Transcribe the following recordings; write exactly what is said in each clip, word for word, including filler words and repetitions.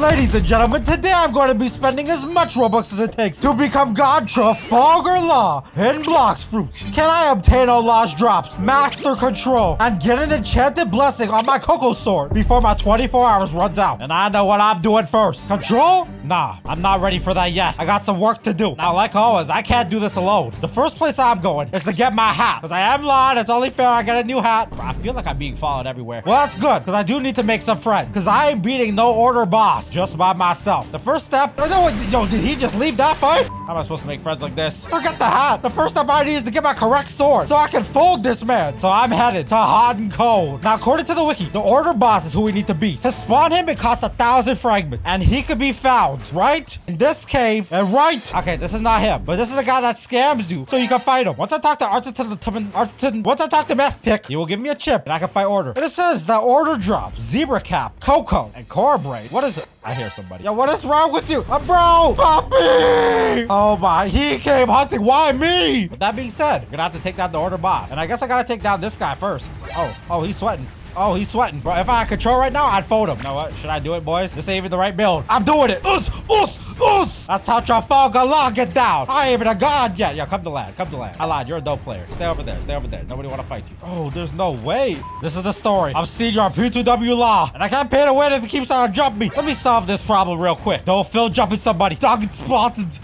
Ladies and gentlemen, today I'm going to be spending as much Robux as it takes to become God Trafalgar Law in Blox Fruits. Can I obtain all lost drops, Master Control, and get an Enchanted Blessing on my Coco Sword before my twenty-four hours runs out? And I know what I'm doing first. Control? Nah, I'm not ready for that yet. I got some work to do. Now, like always, I can't do this alone. The first place I'm going is to get my hat, because I am lying. It's only fair I get a new hat. Bro, I feel like I'm being followed everywhere. Well, that's good, because I do need to make some friends, because I ain't beating no order boss just by myself. The first step... Yo, did he just leave that fight? How am I supposed to make friends like this? Forget the hat. The first step I need is to get my correct sword so I can fold this man. So I'm headed to Hot and Cold. Now, according to the wiki, the order boss is who we need to beat. To spawn him, it costs a thousand fragments, and he could be found right in this cave and right. Okay, this is not him, but this is a guy that scams you so you can fight him. Once I talk to Artitan, once I talk to Methtick, he will give me a chip and I can fight order. And it says that order drops Zebra Cap, Coco, and Corbraid. What is it? I hear somebody. Yo, what is wrong with you? Uh, bro, Poppy! Oh my, he came hunting. Why me? With that being said, we're gonna have to take down the order boss. And I guess I gotta take down this guy first. Oh, oh, he's sweating. Oh, he's sweating. Bro, if I had control right now, I'd fold him. You know what? Should I do it, boys? This ain't even the right build. I'm doing it. Us, us, us. That's how Trafalgar Law get down. I ain't even a god yet. Yo, come to land. Come to land. I lied. You're a dope player. Stay over there. Stay over there. Nobody want to fight you. Oh, there's no way. This is the story. I'm C J P two W Law, and I can't pay to win if he keeps trying to jump me. Let me solve this problem real quick. Don't feel jumping somebody. Dog spotted.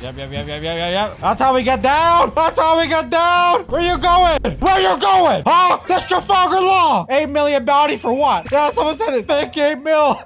Yep, yep, yep, yep, yep, yep, yep. That's how we get down. That's how we get down. Where you going? Where you going? Huh? That's Trafalgar Law. Eight million bounty for what? Yeah, someone said it. Fake eight mil.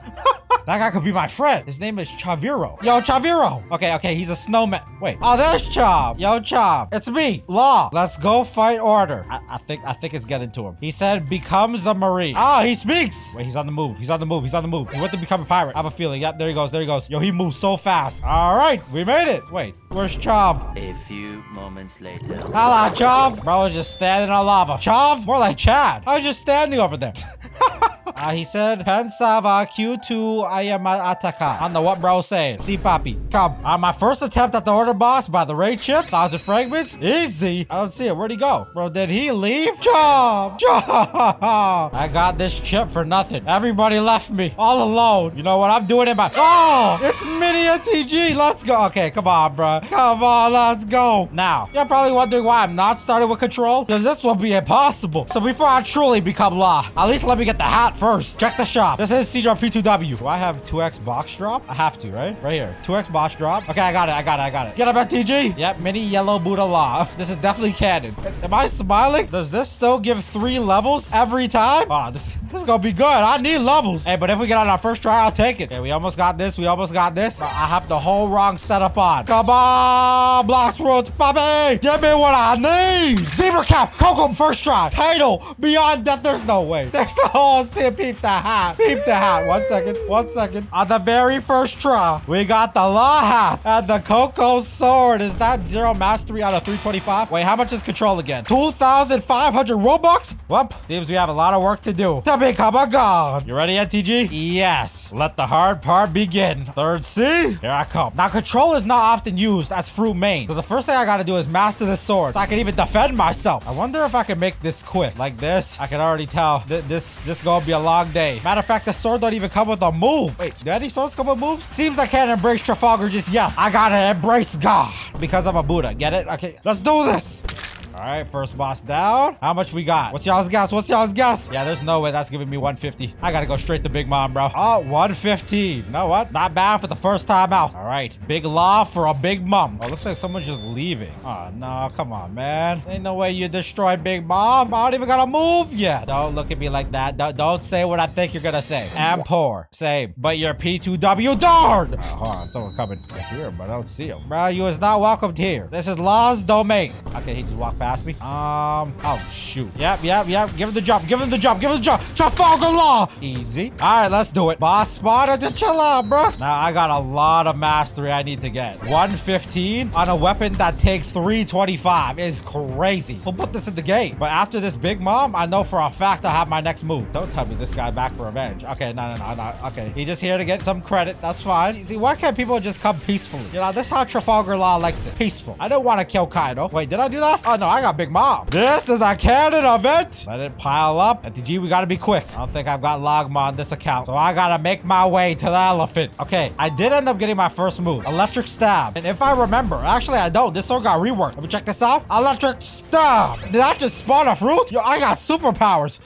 That guy could be my friend. His name is Chaviro. Yo, Chaviro. Okay, okay, he's a snowman. Wait. Oh, there's Chav. Yo, Chav. It's me, Law. Let's go fight order. I, I think I think it's getting to him. He said, becomes a Marine. Ah, oh, he speaks. Wait, he's on the move. He's on the move. He's on the move. He went to become a pirate. I have a feeling. Yep, there he goes. There he goes. Yo, he moves so fast. All right, we made it. Wait, where's Chav? A few moments later. Hello, Chav. Bro, I was just standing on lava. Chav? More like Chad. I was just standing over there. Uh, he said, Pensava Q two I am Ataka. I don't know what bro saying. See, Poppy, come. Uh, my first attempt at the order boss by the raid chip. Thousand fragments. Easy. I don't see it. Where'd he go? Bro, did he leave? Job. Job. I got this chip for nothing. Everybody left me all alone. You know what? I'm doing it by... Oh, it's mini N T G. Let's go. Okay, come on, bro. Come on, let's go. Now, you're probably wondering why I'm not starting with control, because this will be impossible. So before I truly become Law, at least let me get the hat first. First, check the shop. This is C J P two W. Do I have two X box drop? I have to, right? Right here. two X box drop. Okay, I got it. I got it. I got it. Get up at T G. Yep, mini yellow Buddha Law. This is definitely canon. Am I smiling? Does this still give three levels every time? Oh, this, this is gonna be good. I need levels. Hey, but if we get on our first try, I'll take it. Okay, we almost got this. We almost got this. I have the whole wrong setup on. Come on, Blox Fruits, Bobby. Give me what I need. Zebra Cap, Coco, first try. Title, Beyond Death. There's no way. There's no whole C P. Peep the hat. Peep the hat. One second. One second. On the very first try, we got the Law hat and the Coco Sword. Is that zero mastery out of three twenty-five? Wait, how much is control again? two thousand five hundred Robux? Well, seems we have a lot of work to do to become a god. You ready, N T G? Yes. Let the hard part begin. Third C. Here I come. Now, control is not often used as fruit main. So the first thing I got to do is master the sword so I can even defend myself. I wonder if I can make this quick. Like this, I can already tell th this, this going to be a long day. Matter of fact, the sword don't even come with a move. Wait, do any swords come with moves? Seems I can't embrace Trafalgar just yet. I gotta embrace God because I'm a Buddha. Get it? Okay, let's do this. All right, first boss down. How much we got? What's y'all's guess? What's y'all's guess? Yeah, there's no way that's giving me one fifty. I gotta go straight to Big Mom, bro. Oh, one fifteen. You know what? Not bad for the first time out. All right, Big Law for a Big Mom. Oh, looks like someone's just leaving. Oh, no, come on, man. Ain't no way you destroy Big Mom. I don't even gotta move yet. Don't look at me like that. Don't, don't say what I think you're gonna say. I'm poor. Same, but you're P two W darn. Oh, hold on, someone coming here, but I don't see him. Bro, you is not welcomed here. This is Law's domain. Okay, he just walked back. Ask me. Um, oh, shoot. Yep, yep, yep. Give him the jump. Give him the jump. Give him the jump. Trafalgar Law. Easy. All right, let's do it. Boss spotted to chill out, bro. Now, I got a lot of mastery I need to get. one fifteen on a weapon that takes three twenty-five is crazy. We'll put this in the game. But after this Big Mom, I know for a fact I have my next move. Don't tell me this guy back for revenge. Okay, no, no, no, no. Okay. He's just here to get some credit. That's fine. See, why can't people just come peacefully? You know, that's how Trafalgar Law likes it. Peaceful. I don't want to kill Kaido. Wait, did I do that? Oh, no. I I got Big Mom. This is a cannon event. Let it pile up. N T G, we gotta be quick. I don't think I've got Logma on this account, so I gotta make my way to the elephant. Okay, I did end up getting my first move, Electric Stab. And if I remember, actually I don't, this song got reworked. Let me check this out. Electric Stab. Did I just spawn a fruit? Yo, I got superpowers.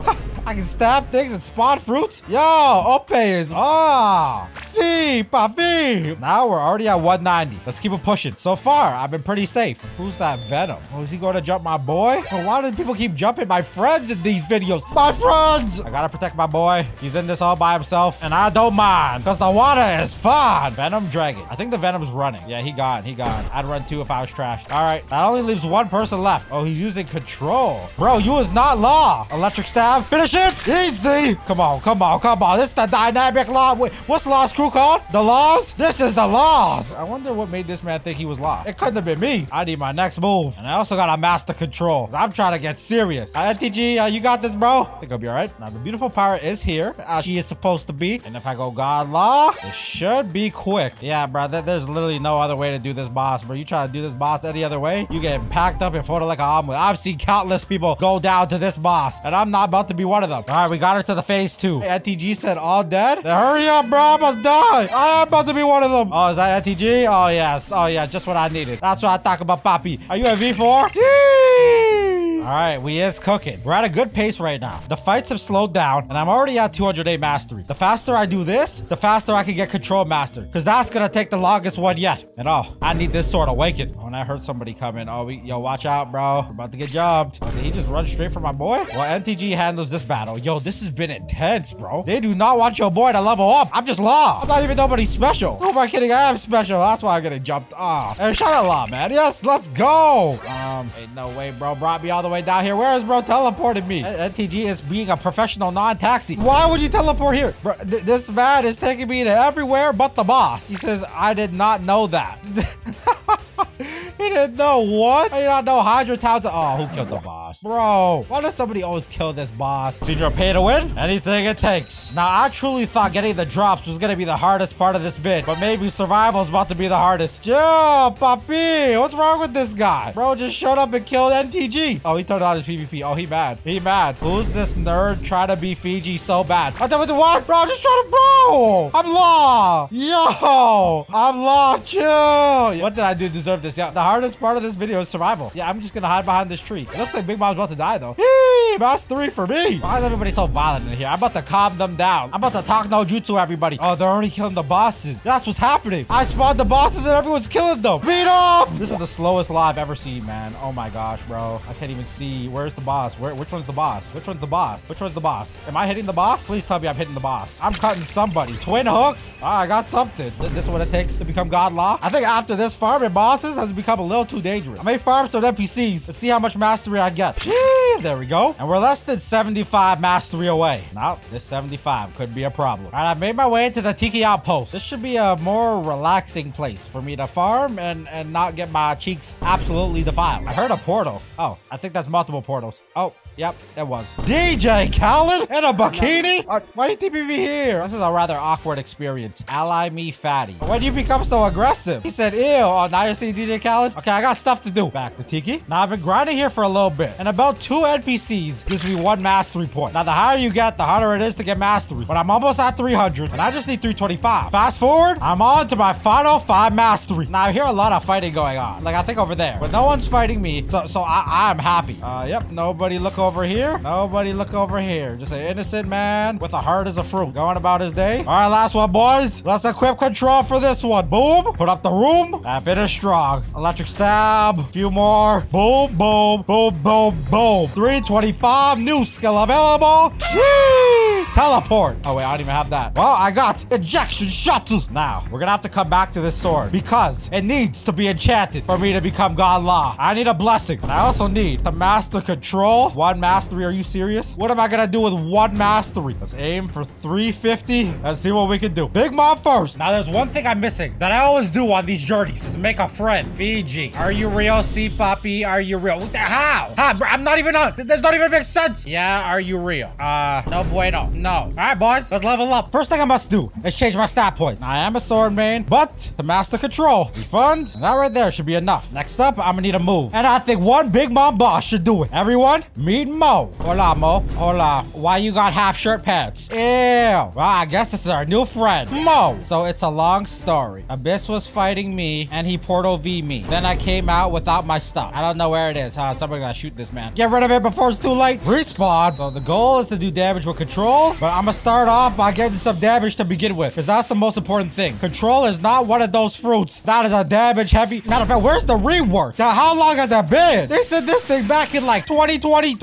I can stab things and spawn fruits. Yo, Ope is ah. See, papi. Now we're already at one ninety. Let's keep it pushing. So far, I've been pretty safe. Who's that Venom? Oh, is he going to jump my boy? Well, why do people keep jumping my friends in these videos? My friends! I gotta protect my boy. He's in this all by himself, and I don't mind because the water is fun. Venom dragon. I think the Venom's running. Yeah, he gone. He gone. I'd run too if I was trashed. All right, that only leaves one person left. Oh, he's using control. Bro, you is not law. Electric stab. Finish. Easy. Come on, come on, come on. This is the dynamic law. Wait, what's Law's crew called? The Laws? This is the Laws. I wonder what made this man think he was Law. It couldn't have been me. I need my next move. And I also got a master control. I'm trying to get serious. Uh, N T G, uh, you got this, bro. I think I'll be all right. Now, the beautiful pirate is here. Uh, she is supposed to be. And if I go God Law, it should be quick. Yeah, bro. Th there's literally no other way to do this boss, bro. You try to do this boss any other way, you get packed up and folded like an omelet. I've seen countless people go down to this boss, and I'm not about to be one of them. All right, we got her to the phase two. Hey, N T G said all dead. Then hurry up, bro. I'm about to die. I'm about to be one of them. Oh, is that N T G? Oh, yes. Oh, yeah. Just what I needed. That's what I talk about, Poppy. Are you at V four? Jeez. All right, we is cooking. We're at a good pace right now. The fights have slowed down, and I'm already at two hundred eight mastery. The faster I do this, the faster I can get control master, because that's going to take the longest one yet. And oh, I need this sword awakened. When I heard somebody coming, oh, we, yo, watch out, bro. We're about to get jumped. Oh, did he just run straight for my boy? Well, N T G handles this battle. Yo, this has been intense, bro. They do not want your boy to level up. I'm just Law. I'm not even nobody special. Who am I kidding? I am special. That's why I'm getting jumped. Oh, hey, shout out Law, man. Yes, let's go. Um, ain't no way, bro. Brought me all the way down here. Where is bro teleported me? N T G is being a professional non-taxi. Why would you teleport here? Bro, th this man is taking me to everywhere but the boss. He says, I did not know that. He didn't know what? I did not know Hydra Towns. Oh, who killed the boss? Bro, why does somebody always kill this boss? Senior pay to win? Anything it takes. Now, I truly thought getting the drops was going to be the hardest part of this vid, but maybe survival is about to be the hardest. Yo, papi, what's wrong with this guy? Bro just showed up and killed N T G. Oh, he turned on his PvP. Oh, he mad. He mad. Who's this nerd trying to be Fiji so bad? I thought, what? Bro, I'm just trying to bro. I'm Law. Yo, I'm Law. Chill. What did I do to deserve this? Yeah, the hardest part of this video is survival. Yeah, I'm just gonna hide behind this tree. It looks like Big Mom's about to die though. Hee, that's three for me. Why is everybody so violent in here? I'm about to calm them down. I'm about to talk no jutsu everybody. Oh, they're only killing the bosses. That's what's happening. I spawned the bosses and everyone's killing them. Beat up! This is the slowest Law I've ever seen, man. Oh my gosh, bro. I can't even see. Where's the boss? Where? Which one's the boss? Which one's the boss? Which one's the boss? Am I hitting the boss? Please tell me I'm hitting the boss. I'm cutting somebody. Twin hooks? Ah, I got something. This is what it takes to become God Law. I think after this farming bosses has become a little too dangerous. I may farm some N P Cs to see how much mastery I get. Gee, there we go. And we're less than seventy-five mastery away. Now, this seventy-five could be a problem. All right, I made my way into the Tiki Outpost. This should be a more relaxing place for me to farm and, and not get my cheeks absolutely defiled. I heard a portal. Oh, I think that's multiple portals. Oh, yep, it was. D J Khaled in a bikini? Uh, why you T P V here? This is a rather awkward experience. Ally me fatty. When you become so aggressive? He said, ew. Oh, now you see D J Khaled? Okay, I got stuff to do. Back to Tiki. Now, I've been grinding here for a little bit, and about two N P Cs gives me one mastery point. Now, the higher you get, the harder it is to get mastery. But I'm almost at three hundred, and I just need three twenty-five. Fast forward, I'm on to my final five mastery. Now, I hear a lot of fighting going on. Like, I think over there. But no one's fighting me, so, so I, I'm happy. Uh, yep, nobody look over here. Nobody look over here. Just an innocent man with a heart as a fruit. Going about his day. All right, last one, boys. Let's equip control for this one. Boom. Put up the room. That finish strong. Electric stab. A few more. Boom, boom, boom, boom, boom. three twenty-five. New skill available. Yee! Teleport. Oh, wait. I don't even have that. Well, I got ejection shots. Now, we're going to have to come back to this sword because it needs to be enchanted for me to become God Law. I need a blessing. And I also need to master control. One mastery. Are you serious? What am I going to do with one mastery? Let's aim for three fifty. Let's see what we can do. Big Mom first. Now, there's one thing I'm missing that I always do on these journeys is make a friend. Fiji. Are you real, C Poppy? Are you real? How? How? I'm not even on. That's not even make sense. Yeah, are you real? Uh, no bueno. No. All right, boys, let's level up. First thing I must do is change my stat points. I am a sword main, but the Master Control, refund, that right there should be enough. Next up, I'm gonna need a move. And I think one Big Mom boss should do it. Everyone, meet Mo. Hola, Mo. Hola. Why you got half shirt pants? Ew. Well, I guess this is our new friend, Mo. So it's a long story. Abyss was fighting me, and he portal V'd me. Then I came out without my stuff. I don't know where it is, huh? Somebody gotta shoot this man. Get rid of it before it's too late. Respawn. So the goal is to do damage with control, but I'm gonna start off by getting some damage to begin with, because that's the most important thing. Control is not one of those fruits. That is a damage heavy. Matter of fact, where's the rework? Now, how long has that been? They said this thing back in like twenty twenty.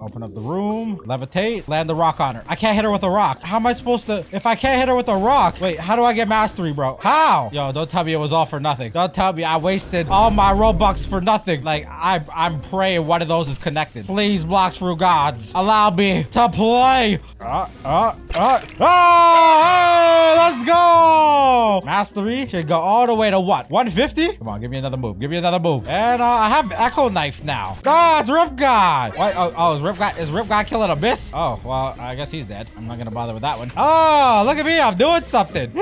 Open up the room, levitate, land the rock on her. I can't hit her with a rock. How am I supposed to? If I can't hit her with a rock, wait, how do I get mastery, bro? How? Yo, don't tell me it was all for nothing. Don't tell me I wasted all my Robux for nothing. Like, I, I'm praying one of those is connected. Please, Blox Fruit gods, allow me to play. Uh, uh, uh, oh, hey, let's go. Mastery should go all the way to what? one fifty? Come on, give me another move. Give me another move. And uh, I have Echo Knife now. Ah, oh, it's Rip God. Wait, oh, oh, is Rip God, is Rip God killing Abyss? Oh, well, I guess he's dead. I'm not gonna bother with that one. Oh, look at me. I'm doing something.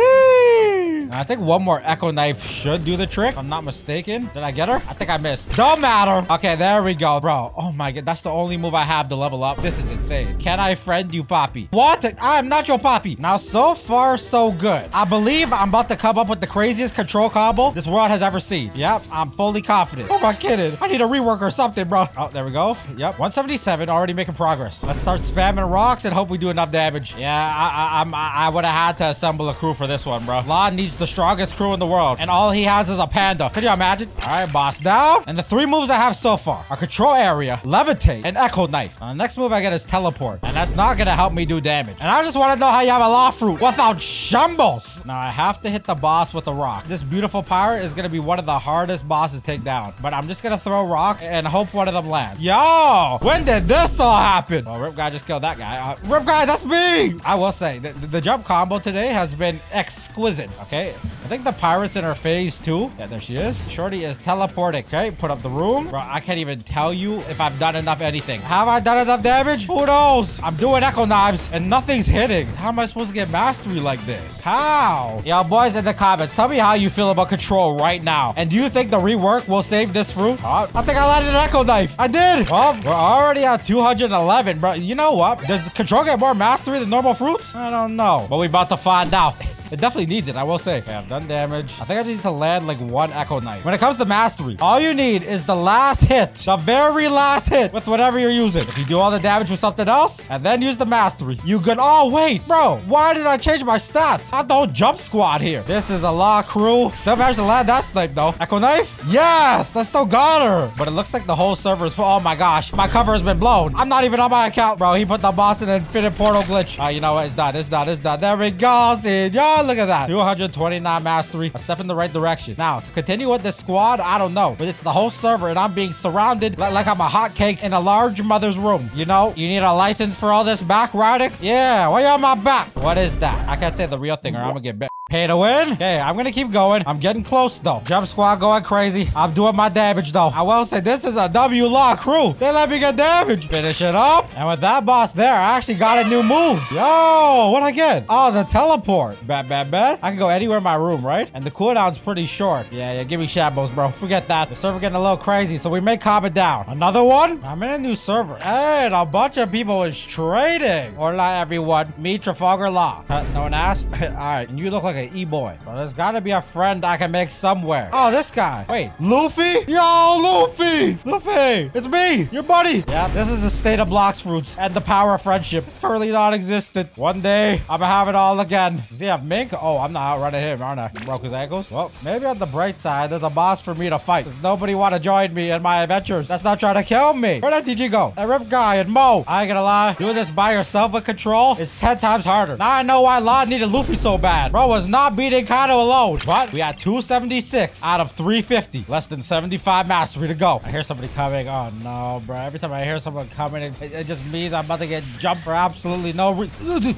I think one more Echo Knife should do the trick. If I'm not mistaken. Did I get her? I think I missed. Don't matter. Okay, there we go, bro. Oh my god, that's the only move I have to level up. This is insane. Can I friend you, Poppy? What? I'm not your Poppy. Now, so far, so good. I believe I'm about to come up with the craziest control combo this world has ever seen. Yep, I'm fully confident. Who am I kidding? I need a rework or something, bro. Oh, there we go. Yep, one seventy-seven, already making progress. Let's start spamming rocks and hope we do enough damage. Yeah, I, I, I, I would have had to assemble a crew for this one, bro. Law needs the strongest crew in the world, and all he has is a panda. Could you imagine? All right, boss down. And the three moves I have so far are control area, levitate, and Echo Knife. Now, the next move I get is teleport, and that's not gonna help me do damage. And I just want to know how you have a law fruit without Shambles. Now I have to hit the boss with a rock. This beautiful pirate is gonna be one of the hardest bosses to take down, but I'm just gonna throw rocks and hope one of them lands. Yo, when did this all happen? Oh, Rip Guy just killed that guy. Uh, Rip Guy, that's me. I will say the, the jump combo today has been exquisite. Okay. I think the pirate's in her phase two. Yeah, there she is. Shorty is teleporting. Okay, put up the room. Bro, I can't even tell you if I've done enough anything. Have I done enough damage? Who knows? I'm doing Echo Knives and nothing's hitting. How am I supposed to get mastery like this? How? Yo, boys in the comments, tell me how you feel about control right now. And do you think the rework will save this fruit? Uh, I think I landed an Echo Knife. I did. Well, we're already at two hundred eleven, bro. You know what? Does control get more mastery than normal fruits? I don't know. But we about to find out. It definitely needs it, I will say. Okay, I've done damage. I think I just need to land like one Echo Knife. When it comes to mastery, all you need is the last hit, the very last hit with whatever you're using. If you do all the damage with something else and then use the mastery, you could, oh wait, bro, why did I change my stats? I have the whole jump squad here. This is a lot of crew. Still managed to land that snipe though. Echo Knife? Yes, I still got her. But it looks like the whole server is, oh my gosh, my cover has been blown. I'm not even on my account, bro. He put the boss in an infinite portal glitch. Oh, uh, you know what? It's done, it's done, it's done. There we go, see y'all. Oh, look at that. two hundred twenty-nine mastery. A step in the right direction. Now, to continue with this squad, I don't know. But it's the whole server, and I'm being surrounded like, like I'm a hotcake in a large mother's room. You know? You need a license for all this back riding? Yeah, why you on my back? What is that? I can't say the real thing or I'm gonna get bit. Pay to win? Okay, I'm gonna keep going. I'm getting close, though. Jump squad going crazy. I'm doing my damage, though. I will say this is a W-Law crew. They let me get damage. Finish it up. And with that boss there, I actually got a new move. Yo, what'd I get? Oh, the teleport. Bad, bad, bad. I can go anywhere in my room, right? And the cooldown's pretty short. Yeah, yeah, give me Shambles, bro. Forget that. The server getting a little crazy, so we may calm it down. Another one? I'm in a new server. And a bunch of people is trading. Hola, everyone. Me, Trafalgar Law. Uh, no one asked? All right, and you look like an e-boy. Well, there's gotta be a friend I can make somewhere. Oh, this guy. Wait, Luffy? Yo, Luffy! Luffy! It's me, your buddy! Yeah, this is the state of Blox Fruits and the power of friendship. It's currently non-existent. One day, I'ma have it all again. Does he have mink? Oh, I'm not outrunning him, aren't I? Broke his ankles. Well, maybe on the bright side, there's a boss for me to fight. Does nobody want to join me in my adventures? That's not trying to kill me. Where'd N T G go? That Rip Guy and Mo. I ain't gonna lie. Doing this by yourself with control is ten times harder. Now I know why Law needed Luffy so bad. Bro, was not beating Kano alone, but we had two seventy-six out of three fifty. Less than seventy-five mastery to go. I hear somebody coming. Oh no, bro. Every time I hear someone coming, it, it just means I'm about to get jumped for absolutely no reason.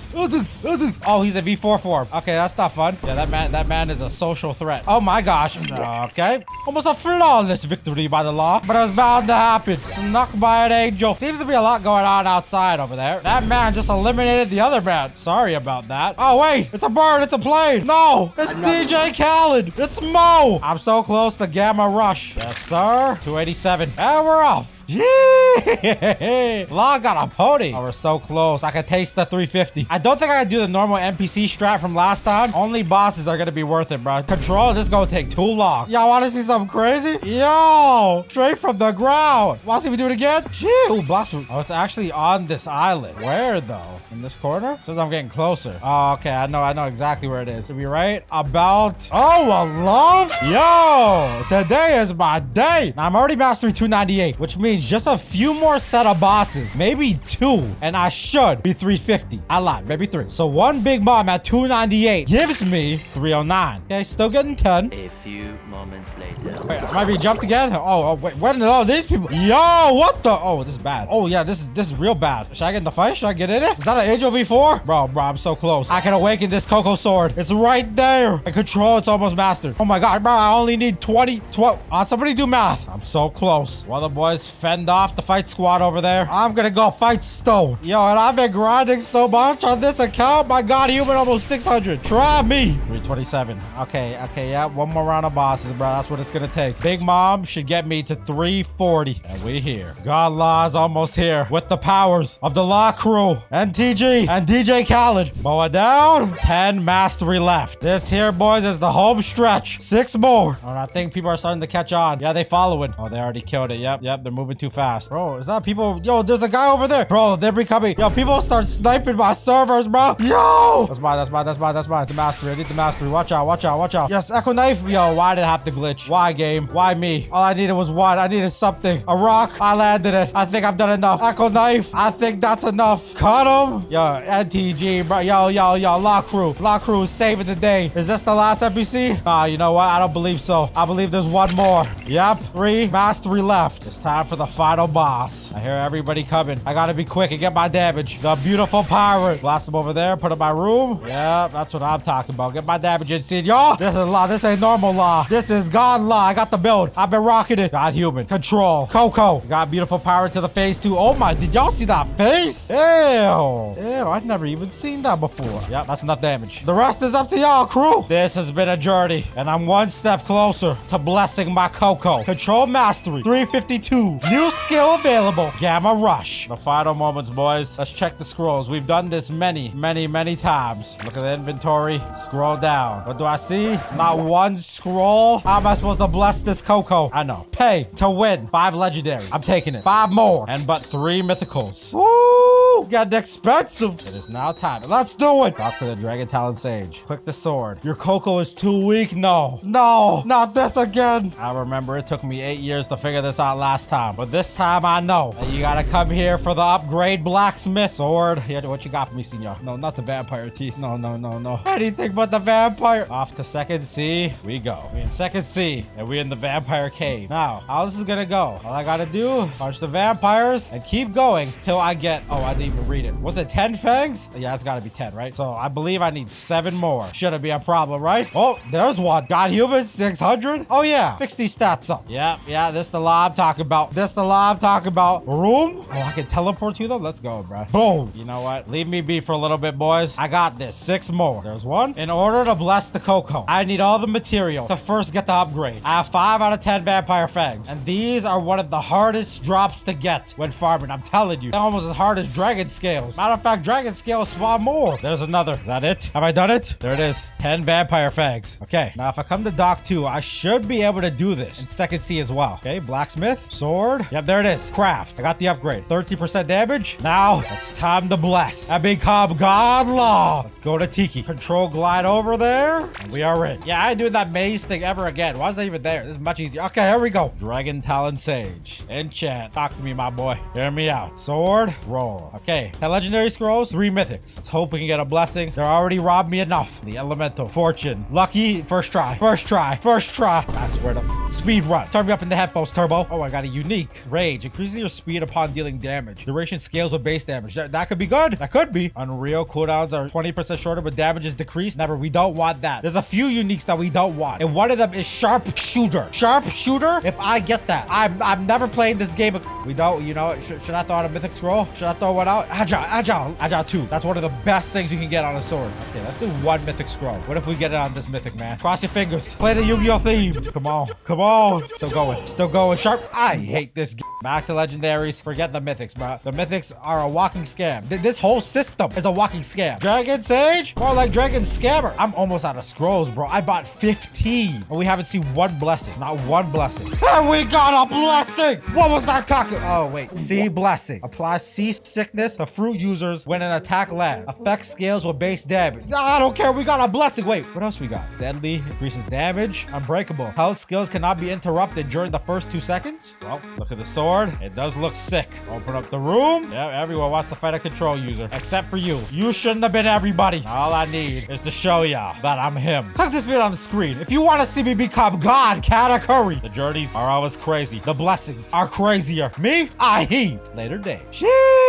Oh, he's a V four form. Okay, Okay, that's not fun. Yeah, that man, that man is a social threat. Oh my gosh. Okay. Almost a flawless victory by the law, but it was bound to happen. Snuck by an angel. Seems to be a lot going on outside over there. That man just eliminated the other man. Sorry about that. Oh wait, it's a bird. It's a plane. No, it's D J Khaled. It's Mo. I'm so close to Gamma Rush. Yes, sir. two eighty-seven. And we're off. Yeah. Law got a pony. Oh, we're so close. I can taste the three fifty. I don't think I can do the normal N P C strat from last time. Only bosses are gonna be worth it, bro. Control, this is gonna take too long. Y'all wanna see something crazy? Yo! Straight from the ground. Wanna see me do it again? Ooh, Blox Fruit. Oh, it's actually on this island. Where though? In this corner? Since I'm getting closer. Oh, okay. I know, I know exactly where it is. To be right about. Oh, I love. Yo! Today is my day. Now, I'm already mastering two ninety-eight, which means just a few more set of bosses, maybe two, and I should be three fifty. I lied, maybe three. So one Big Mom at two ninety-eight gives me three oh nine. Okay, still getting ten. A few moments later. Wait, I might be jumped again. Oh, oh wait, where did all these people? Yo, what the? Oh, this is bad. Oh yeah, this is this is real bad. Should I get in the fight? Should I get in it? Is that an Angel V four? Bro, bro, I'm so close. I can awaken this Coco Sword. It's right there. And Control, it's almost mastered. Oh my God, bro, I only need twenty, twelve. Uh, somebody do math. I'm so close. Well, the boys fend off the fight squad over there. I'm gonna go fight Stone. Yo, and I've been grinding so much on this account. My God, human almost six hundred. Try me. three twenty-seven. Okay, okay, yeah. One more round of bosses, bro. That's what it's gonna take. Big Mom should get me to three forty. And we here. God Law is almost here with the powers of the Law crew. N T G and D J Khaled. Moa down. ten mastery left. This here, boys, is the home stretch. Six more. Oh, I think people are starting to catch on. Yeah, they following. Oh, they already killed it. Yep, yep. They're moving too fast. Bro, is that people? Yo, there's a guy over there. Bro, they're becoming. Yo, people start sniping my servers, bro. Yo! That's mine, that's mine, that's mine, that's mine. The mastery. I need the mastery. Watch out, watch out, watch out. Yes, Echo Knife. Yo, why did it have to glitch? Why, game? Why me? All I needed was one. I needed something. A rock. I landed it. I think I've done enough. Echo Knife. I think that's enough. Cut him. Yo, N T G, bro. Yo, yo, yo. Law crew. Law crew is saving the day. Is this the last N P C? Ah, uh, you know what? I don't believe so. I believe there's one more. Yep. Three. Mastery left. It's time for the final boss. I hear everybody coming. I gotta be quick and get my damage. The beautiful pirate. Blast him over there. Put him in my room. Yeah, that's what I'm talking about. Get my damage in scene, y'all. This is Law. This ain't normal Law. This is God Law. I got the build. I've been rocking it. God human. Control. Coco. Got beautiful pirate to the face too. Oh my, did y'all see that face? Ew. Ew, I've never even seen that before. Yep, that's enough damage. The rest is up to y'all, crew. This has been a journey, and I'm one step closer to blessing my Coco. Control mastery. three fifty-two. New skill available. Gamma Rush. The final moments, boys. Let's check the scrolls. We've done this many, many, many times. Look at the inventory. Scroll down. What do I see? Not one scroll. How am I supposed to bless this Coco? I know. Pay to win. Five legendary. I'm taking it. Five more. And but three mythicals. Woo! Getting expensive. It is now time. Let's do it. Back to the Dragon Talon Sage. Click the sword. Your Coco is too weak. No. No. Not this again. I remember it took me eight years to figure this out last time. But this time I know that you gotta come here for the upgrade blacksmith sword. Yeah, what you got for me, senor? No, not the vampire teeth. No, no, no, no. Anything but the vampire. Off to second C we go. We in second C and we in the vampire cave. Now, how this is gonna go? All I gotta do, punch the vampires and keep going till I get. Oh, I didn't even read it. Was it ten fangs? Yeah, it's gotta be ten, right? So I believe I need seven more. Shouldn't be a problem, right? Oh, there's one. God human six hundred. Oh yeah, fix these stats up. Yeah, yeah. This the Law I'm talking about. This the Law I'm talking about. Room? Oh, I can teleport you though? Let's go, bro. Boom. You know what? Leave me be for a little bit, boys. I got this. Six more. There's one. In order to bless the Coco, I need all the material to first get the upgrade. I have five out of ten vampire fangs. And these are one of the hardest drops to get when farming. I'm telling you. They're almost as hard as dragon scales. Matter of fact, dragon scales spawn more. There's another. Is that it? Have I done it? There it is. ten vampire fangs. Okay. Now, if I come to Dock Two, I should be able to do this in second C as well. Okay. Blacksmith. Sword. Yep. There it is. Craft. I got the upgrade. thirty percent damage. Now it's time to bless. I become God Law. Let's go to Tiki. Control glide over there. And we are in. Yeah, I ain't doing that maze thing ever again. Why is that even there? This is much easier. Okay, here we go. Dragon Talon Sage. Enchant. Talk to me, my boy. Hear me out. Sword. Roll. Okay. ten legendary scrolls. three mythics. Let's hope we can get a blessing. They're already robbed me enough. The elemental. Fortune. Lucky. First try. First try. First try. I swear to... Speed run. Turn up in the headphones, Turbo. Oh, I got a unique rage. Increases your speed upon dealing damage. Duration scales with base damage. That, that could be good. That could be. Unreal cooldowns are twenty percent shorter, but damage is decreased. Never. We don't want that. There's a few uniques that we don't want. And one of them is sharp shooter. Sharp shooter. If I get that, I'm, I'm never playing this game. We don't, you know, sh should I throw out a mythic scroll? Should I throw one out? Agile, agile, agile two. That's one of the best things you can get on a sword. Okay, let's do one mythic scroll. What if we get it on this mythic, man? Cross your fingers. Play the Yu-Gi-Oh theme. Come on. Come on. Still going. Still going. Sharp. I hate this game. Back to legendaries. Forget the mythics, bro. The mythics are a walking scam. Th this whole system is a walking scam. Dragon Sage? More like Dragon Scammer. I'm almost out of scrolls, bro. I bought fifteen. And we haven't seen one blessing. Not one blessing. And we got a blessing! What was I talking? Oh, wait. Sea blessing. Apply sea sickness to fruit users when an attack lands. Affect scales with base damage. I don't care. We got a blessing. Wait, what else we got? Deadly. Increases damage. Unbreakable. Health skills cannot be interrupted during the first two seconds. Well, look at the sword. It does look sick. Open up the room. Yeah, everyone wants to fight a control user. Except for you. You shouldn't have been everybody. All I need is to show y'all that I'm him. Click this video on the screen if you want to see me become God, Katakuri. The journeys are always crazy. The blessings are crazier. Me? I heed. Later day. Sheesh.